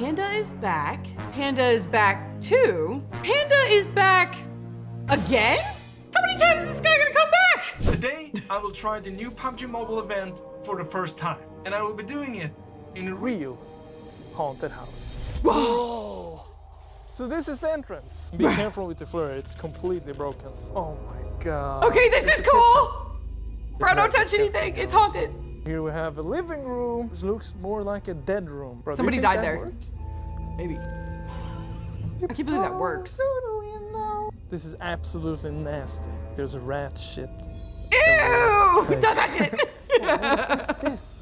Panda is back. Panda is back too. Panda is back again? How many times is this guy gonna come back? Today, I will try the new PUBG Mobile event for the first time. And I will be doing it in a real haunted house. Whoa! So this is the entrance. Be careful with the flare, it's completely broken. Oh my god. Okay, this is cool! Bro, don't touch anything, it's haunted. Here we have a living room, which looks more like a dead room. Bro, somebody died there. Work? Maybe. I can't believe that works. This is absolutely nasty. There's a rat shit. Ew! Don't touch it! What is this?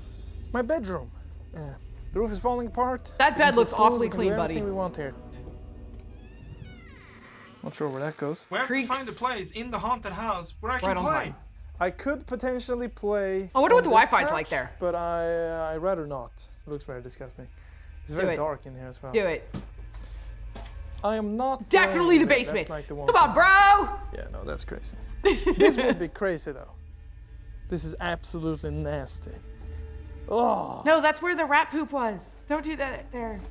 My bedroom. The roof is falling apart. That bed looks awfully clean, buddy. Everything we want here. Not sure where that goes. We have to find a place in the haunted house where I can play. I could potentially play. I wonder what the Wi-Fi's like there. But I rather not. It looks very disgusting. It's very dark in here as well. Do it. I am not. Definitely the basement. Like the one. Come on, bro. Yeah, no, that's crazy. This would be crazy though. This is absolutely nasty. Oh. No, that's where the rat poop was. Don't do that there.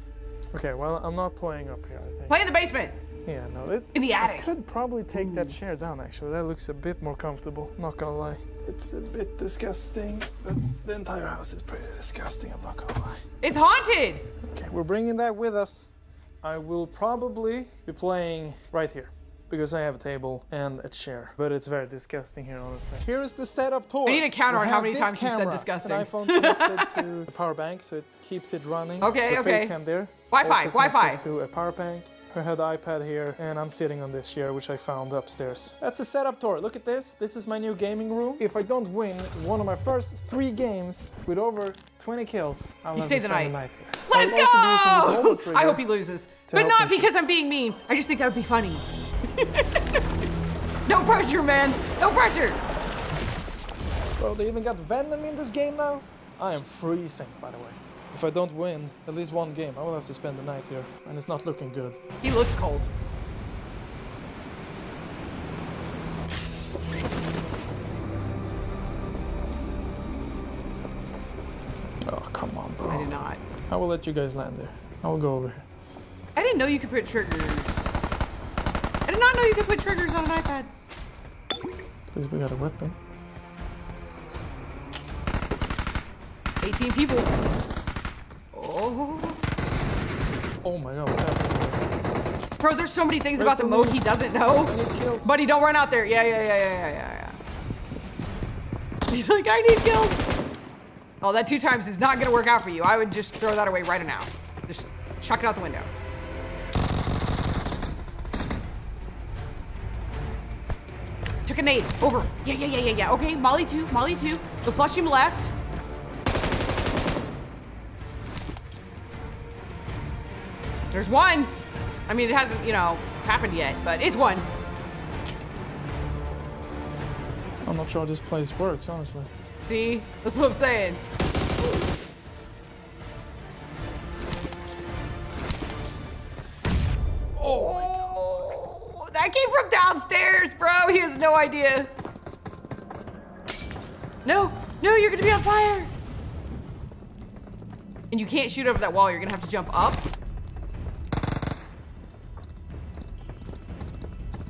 Okay, well, I'm not playing up here, I think. Play in the basement. Yeah, no, in the attic. I could probably take that chair down, actually. That looks a bit more comfortable, not gonna lie. It's a bit disgusting, but the entire house is pretty disgusting, I'm not gonna lie. It's haunted! Okay, we're bringing that with us. I will probably be playing right here, because I have a table and a chair. But it's very disgusting here, honestly. Here's the setup tour. I need a counter on how many times you said disgusting. An iPhone connected to a power bank, so it keeps it running. Okay, the face cam there. Wi-Fi, Wi-Fi. To a power bank. I had an iPad here, and I'm sitting on this chair, which I found upstairs. That's a setup tour. Look at this. This is my new gaming room. If I don't win one of my first 3 games with over 20 kills, I'll stay the night here. Let's go! I hope he loses, but not because I'm being mean. I just think that would be funny. No pressure, man. No pressure. Bro, they even got Venom in this game now. I am freezing, by the way. If I don't win at least one game, I will have to spend the night here, and it's not looking good. He looks cold. Oh, come on, bro. I did not. I will let you guys land there. I will go over here. I didn't know you could put triggers. I did not know you could put triggers on an iPad. At least we got a weapon. 18 people. Oh my god, what's happening? Bro, there's so many things about the mode he doesn't know. Buddy, don't run out there. Yeah. He's like, I need kills. Oh, that 2 times is not gonna work out for you. I would just throw that away right now. Just chuck it out the window. Took a nade, over. Yeah. Okay, Molly 2. The flush him left. There's one. I mean, it hasn't, you know, happened yet, but it's one. I'm not sure how this place works, honestly. See? That's what I'm saying. Oh, that came from downstairs, bro. He has no idea. No, you're gonna be on fire. And you can't shoot over that wall. You're gonna have to jump up.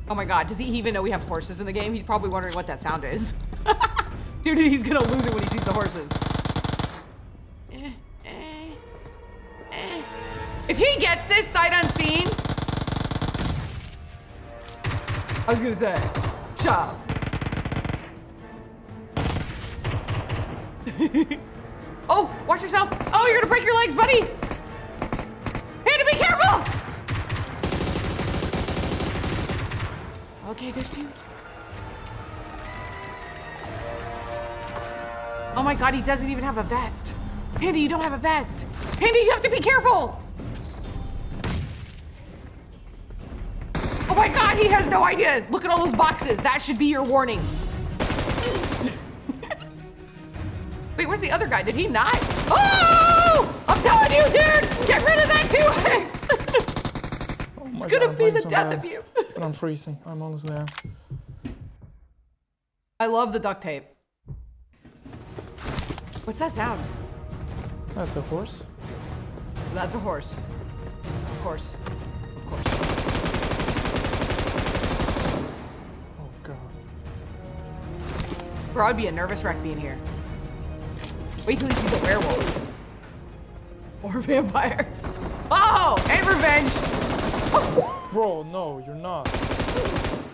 Oh my god, does he even know we have horses in the game? He's probably wondering what that sound is. Dude, he's gonna lose it when he sees the horses. If he gets this sight unseen... I was gonna say, chop. Oh, watch yourself. Oh, you're gonna break your legs, buddy. Panda, be careful. Okay, there's 2. Oh my god, he doesn't even have a vest. Panda, you don't have a vest. Panda, you have to be careful. Oh my god, he has no idea. Look at all those boxes. That should be your warning. Wait, where's the other guy? Did he not? Oh! I'm telling you, dude! Get rid of that 2x! Oh it's gonna be the death of you. But I'm freezing. I'm honestly out. I love the duct tape. What's that sound? That's a horse. That's a horse. course. Of course. Oh, God. Bro, I'd be a nervous wreck being here. Wait till he sees a werewolf. Or a vampire. Oh, and revenge. Oh. Bro, no, you're not.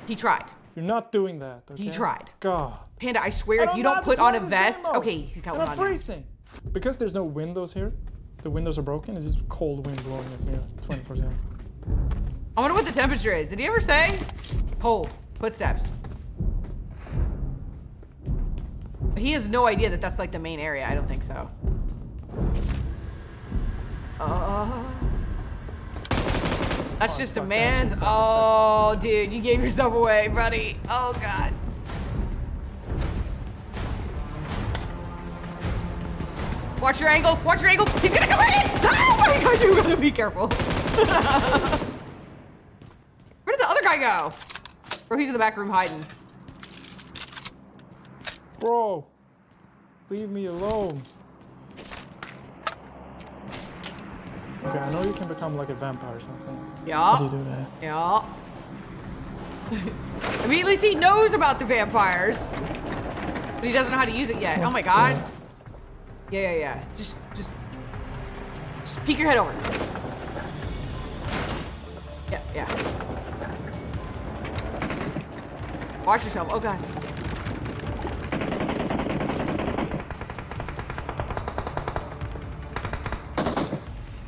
He tried. You're not doing that, okay? He tried. God. Panda, I swear, if you don't put on a vest... Okay, he's got one on now. I'm freezing. Because there's no windows here, the windows are broken, it's just cold wind blowing at me 24/7. I wonder what the temperature is. Did he ever say? Cold. Footsteps. He has no idea that that's like the main area. I don't think so. That's just a man's. Oh, dude, you gave yourself away, buddy. Oh, God. Watch your angles, watch your angles. He's gonna come in! Oh my gosh, you gotta be careful. Where did the other guy go? Bro, he's in the back room hiding. Bro, leave me alone. Okay, I know you can become like a vampire or something. Yeah. How do you do that? Yeah. I mean, at least he knows about the vampires. But he doesn't know how to use it yet. What? Oh my God. The... Yeah. Just peek your head over. Yeah. Watch yourself. Oh, God.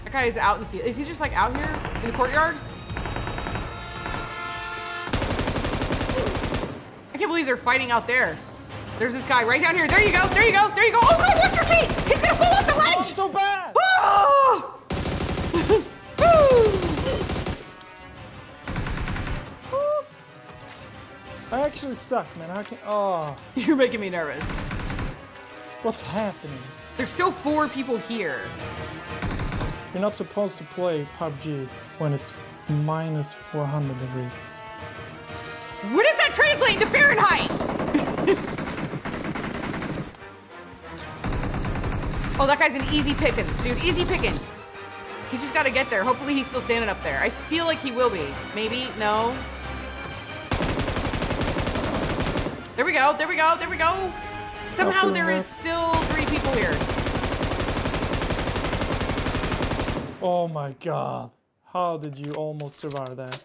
That guy is out in the field. Is he just, like, out here in the courtyard? I can't believe they're fighting out there. There's this guy right down here. There you go. There you go. There you go. Oh, God, watch your feet. He's going to fall off the ledge. Oh, so bad. Oh. Oh. I actually suck, man. I can't. Oh. You're making me nervous. What's happening? There's still 4 people here. You're not supposed to play PUBG when it's minus 400 degrees. What does that translate to Fahrenheit? Oh, that guy's an easy pickings, dude. Easy pickings. He's just got to get there. Hopefully he's still standing up there. I feel like he will be. Maybe. No. There we go. There we go. There we go. Somehow there is still 3 people here. Oh, my God. How did you almost survive that?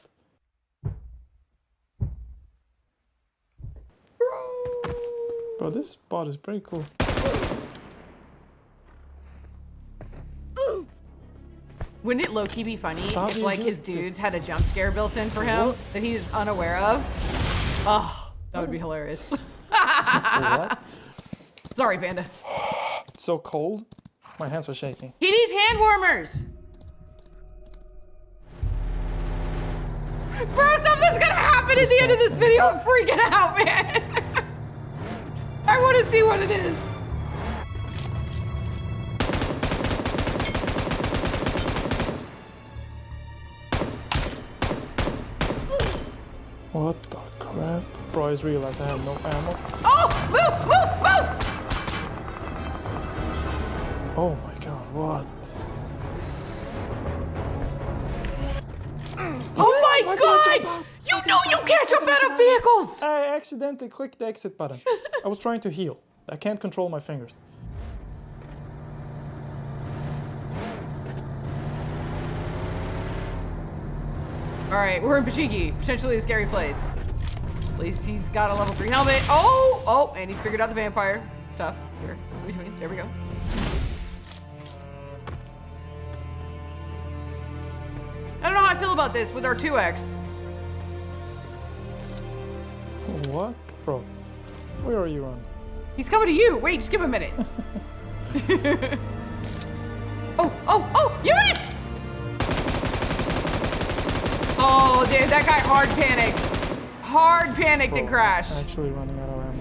Bro, this spot is pretty cool. Wouldn't it low-key be funny if, like, his dudes had a jump scare built in for him that he's unaware of? Oh, that would be hilarious. Sorry, Panda. It's so cold. My hands are shaking. He needs hand warmers! Bro, something's gonna happen at the end of this video. I'm freaking out, man. I want to see what it is. What the crap? Bro, I just realized I have no ammo. Oh! Move! Move! Move! Oh my God, what? Oh my God! You know you can't jump out of vehicles! I accidentally clicked the exit button. I was trying to heal. I can't control my fingers. All right, we're in Pachigi, potentially a scary place. At least he's got a level 3 helmet. Oh, oh, and he's figured out the vampire stuff here. There we go. I don't know how I feel about this with our 2X. What, bro? Where are you on? He's coming to you. Wait, just give him a minute. Oh, yes! Oh, dude, that guy hard panicked. Hard panicked and crashed. Actually running out of ammo.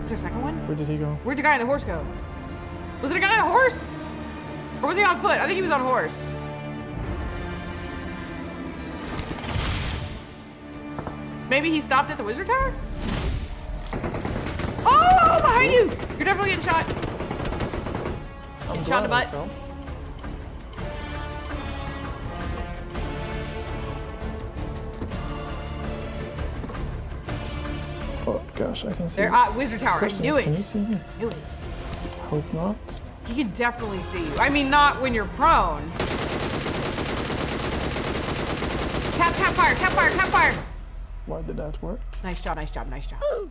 Is there a second one? Where did he go? Where'd the guy on the horse go? Was it a guy on a horse? Or was he on foot? I think he was on horse. Maybe he stopped at the wizard tower? Oh, behind you! You're definitely getting shot. Getting shot in the butt. gosh, I can see. They're at Wizard Tower. I knew it. Can you see me? I knew it. Hope not. He can definitely see you. I mean, not when you're prone. Tap, tap, fire, tap, fire, tap, fire. Why did that work? Nice job, nice job, nice job. Ooh.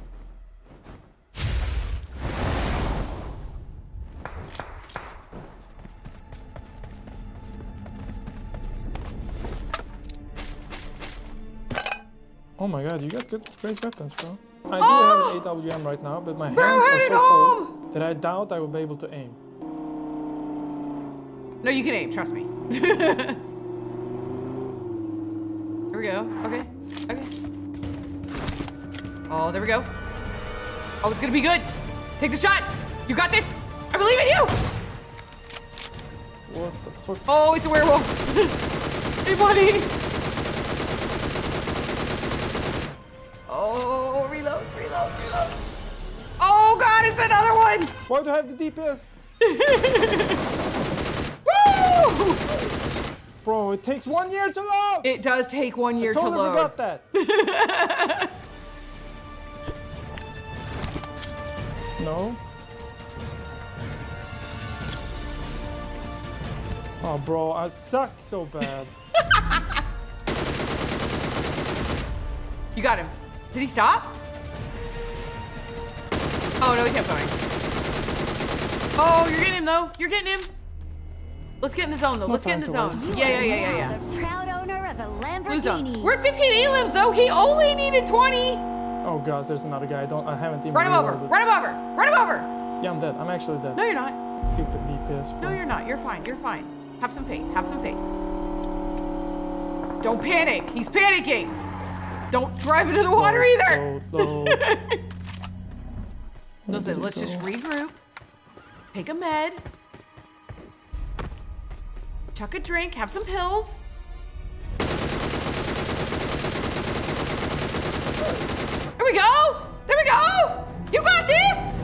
Oh my god, you got good, great weapons, bro. I do have an AWM right now, but my hands are so cold that I doubt I will be able to aim. No, you can aim, trust me. Here we go. Okay, okay. Oh, there we go. Oh, it's gonna be good. Take the shot. You got this. I believe in you. What the fuck? Oh, it's a werewolf. Hey, buddy. Oh, reload, reload, reload. Oh god, it's another one! Why do I have the DPS? Woo! Bro, it takes 1 year to load! It does take 1 year to load. I totally forgot that. No. Oh, bro, I suck so bad. You got him. Did he stop? Oh, no, he kept going. Oh, you're getting him, though. You're getting him. Let's get in the zone, though. Let's get in the zone. Yeah. The proud owner of a Lamborghini. Blue zone. We're at 15 elims, though. He only needed 20. Oh, gosh, there's another guy. I haven't even... Run him over. Yeah, I'm dead. I'm actually dead. No, you're not. Stupid DPS. Bro. No, you're not. You're fine. You're fine. Have some faith. Have some faith. Don't panic. He's panicking. Don't drive into the water either. No. Listen, let's just regroup. Take a med. Chuck a drink. Have some pills. There we go. There we go. You got this.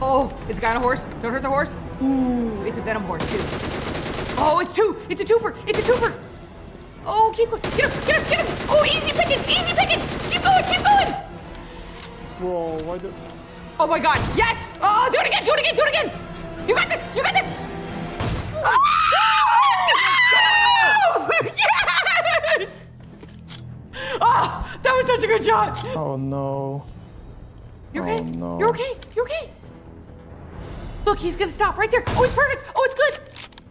Oh, it's a guy on a horse. Don't hurt the horse. Ooh, it's a Venom horse too. Oh, it's two. It's a twofer. It's a twofer. Oh, keep going. Get him, get him, get him. Oh, easy pickings, easy pickings. Keep going, keep going. Whoa, why did... Oh my God, yes. Oh, do it again, do it again, do it again. You got this, you got this. Oh, let's go! Yes! Oh, that was such a good shot. Oh no. You're okay, no. You're okay, you're okay. Look, he's gonna stop right there. Oh, he's perfect, oh, it's good.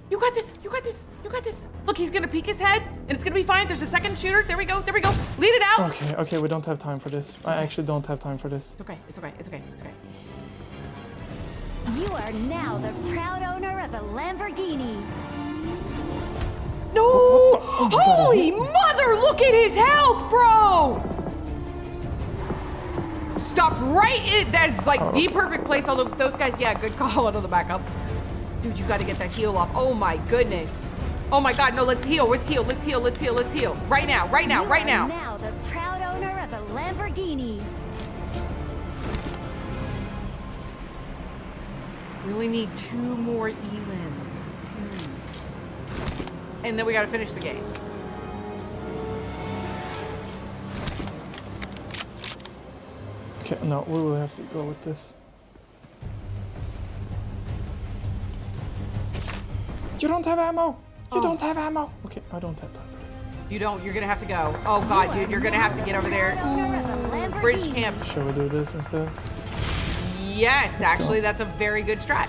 You got this, you got this, you got this. Look, he's gonna peek his head and it's gonna be fine. There's a second shooter, there we go, there we go. Lead it out. Okay, okay, we don't have time for this. I actually don't have time for this. It's okay, it's okay, it's okay, it's okay. You are now the proud owner of a Lamborghini. No, holy mother, look at his health, bro. Stop right in, that's like the perfect place. Although those guys, yeah, good call out of the backup. Dude, you gotta get that heal off. Oh my goodness. Oh my God, no, let's heal. Let's heal, let's heal, let's heal, let's heal. Right now, right now, right now. You are now the proud owner of a Lamborghini. Really need two more elims. Two. And then we gotta finish the game. Okay, no, we will have to go with this. You don't have ammo. You don't have ammo. Okay, I don't have time for this. You don't. You're gonna have to go. Oh God, dude, you're gonna have to get over there. Bridge camp. Shall we do this instead? Yes, actually, that's a very good strat.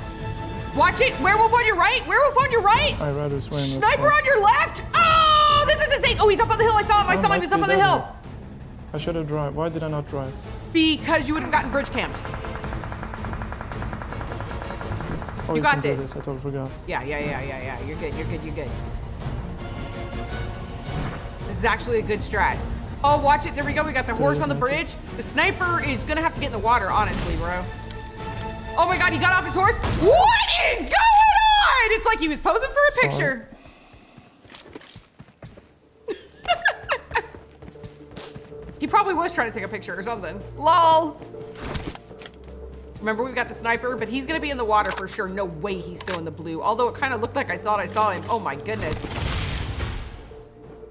Watch it. Werewolf on your right. Werewolf on your right. I'd rather swim. Sniper on your left. Oh, this is insane. Oh, he's up on the hill. I saw him. I saw him. He's up on the hill. I should have drive. Why did I not drive? Because you would have gotten bridge camped. Oh, you got this. I totally forgot. Yeah. You're good, you're good, you're good. This is actually a good strat. Oh, watch it, there we go. We got the horse on the bridge. The sniper is gonna have to get in the water, honestly, bro. Oh my God, he got off his horse. What is going on? It's like he was posing for a picture. He probably was trying to take a picture or something. Lol. Remember, we've got the sniper, but he's gonna be in the water for sure. No way he's still in the blue. Although it kind of looked like I thought I saw him. Oh my goodness.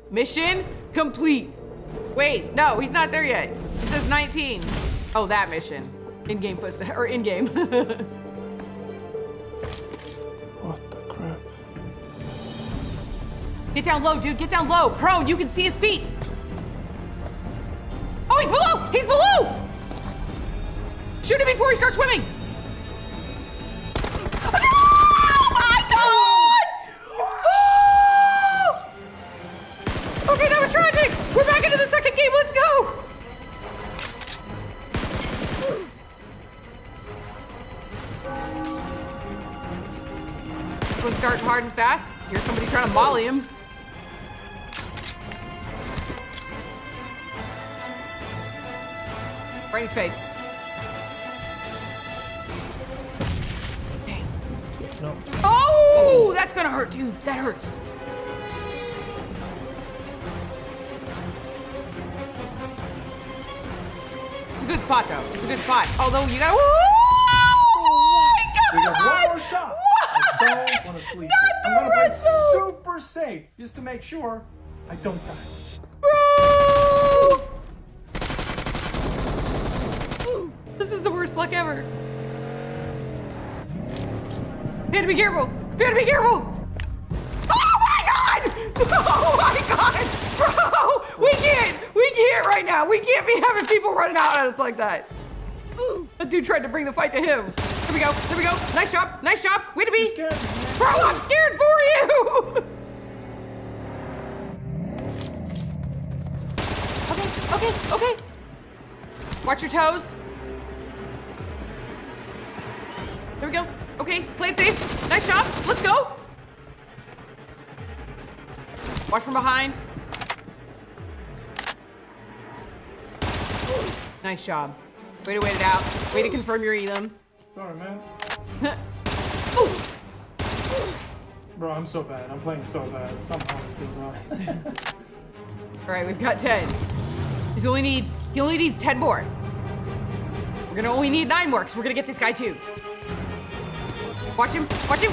Mission complete. Wait, no, he's not there yet. He says 19. Oh, that mission. In-game footsteps, or in-game. What the crap? Get down low, dude, get down low. Prone, you can see his feet. Oh, he's below, he's below! Shoot him before he starts swimming. Oh my God! Oh! Okay, that was tragic. We're back into the second game, let's go. This one's darting hard and fast. Here's somebody trying to molly him. Right in his face. No. Oh, that's gonna hurt, dude. That hurts. It's a good spot, though. It's a good spot. Although you gotta. Oh my God! One more shot. What? I don't want to sleep. Not the red zone. Super safe, just to make sure I don't die. Bro, ooh, this is the worst luck ever. Panda, be careful! Panda, be careful! Oh my God! Oh my God! Bro! We can't right now! We can't be having people running out at us like that! That dude tried to bring the fight to him. Here we go, there we go! Nice job, nice job! Way to be! Bro, I'm scared for you! Okay, okay, okay! Watch your toes! There we go! Okay, play it safe. Nice job. Let's go. Watch from behind. Nice job. Way to wait it out. Way to confirm your elim. Sorry, man. Bro, I'm so bad. I'm playing so bad. Somehow it's still wrong. All right, we've got 10. He only needs 10 more. We're gonna only need 9 more because we're gonna get this guy too. Watch him, watch him.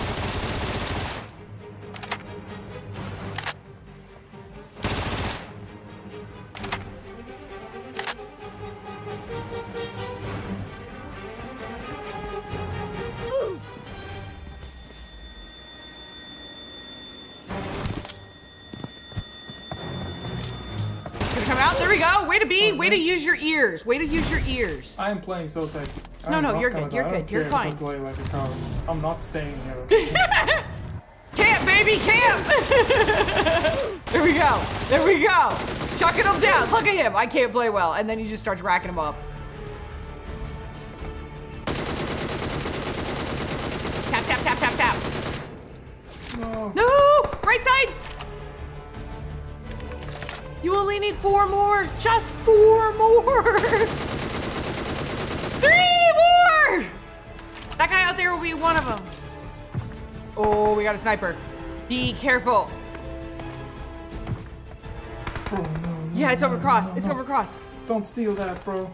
Ooh. Gonna come out, there we go. Way to be, way to use your ears. Way to use your ears. I am playing so safe. No, you're good, you're good, you're fine. I'm not staying here. Camp, baby, camp! There we go, there we go. Chucking him down, look at him. I can't play well, and then he just starts racking him up. Tap, tap, tap, tap, tap. No, no! Right side! You only need 4 more, just 4 more! 3 more! That guy out there will be one of them. Oh, we got a sniper. Be careful. Bro, no, yeah, it's over cross. No, it's over cross. Don't steal that, bro.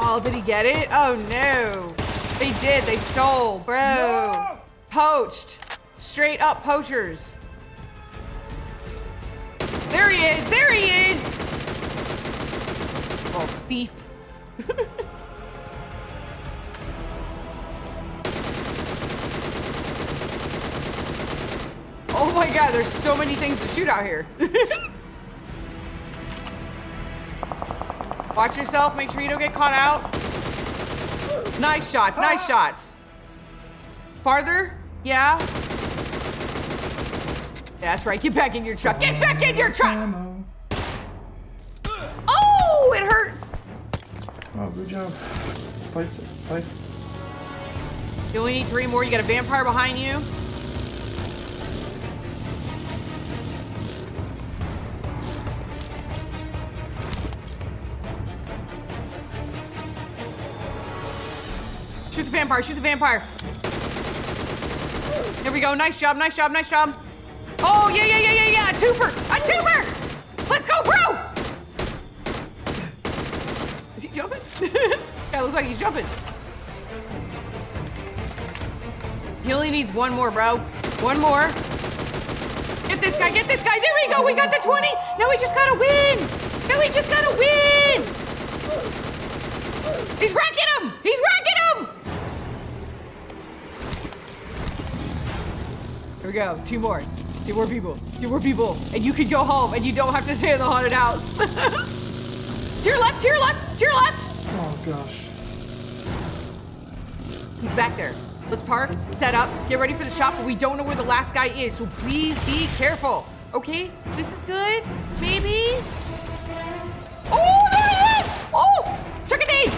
Oh, did he get it? Oh, no. They did. They stole, bro. No! Poached. Straight up poachers. There he is. There he is. Oh, thief. Oh my God, there's so many things to shoot out here. Watch yourself, make sure you don't get caught out. Nice shots, nice shots. Farther? Yeah. That's right, get back in your truck. Get back in your truck! Oh, it hurts. Oh, good job. Plates, plates. You only need 3 more, you got a vampire behind you. Shoot the vampire, shoot the vampire. There we go, nice job, nice job, nice job. Oh, yeah, yeah, yeah, yeah, yeah, a twofer, a twofer! Let's go, bro! Is he jumping? Yeah, looks like he's jumping. He only needs 1 more, bro. 1 more. Get this guy, get this guy, there we go, we got the 20! Now we just gotta win! Now we just gotta win! He's wrecking him! He's wrecking him! Here we go. Two more. Two more people. Two more people. And you can go home and you don't have to stay in the haunted house. To your left, to your left, to your left! Oh, gosh. He's back there. Let's park, set up, get ready for the shop, but we don't know where the last guy is, so please be careful. Okay, this is good, maybe? Oh, there he is! Oh, took a knee!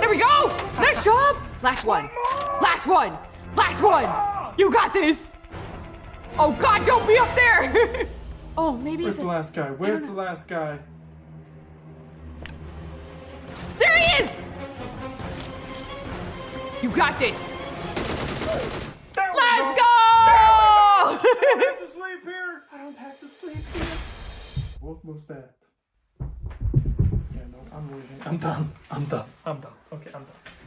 There we go! Nice job! Last one. Last one. Last one. You got this. Oh God, don't be up there. Oh, maybe. Where's the last guy? Where's the last guy? There he is! You got this! Let's go! I don't have to sleep here! I don't have to sleep here! What was that? Yeah, no, I'm leaving. I'm done. I'm done. I'm done. Okay, I'm done.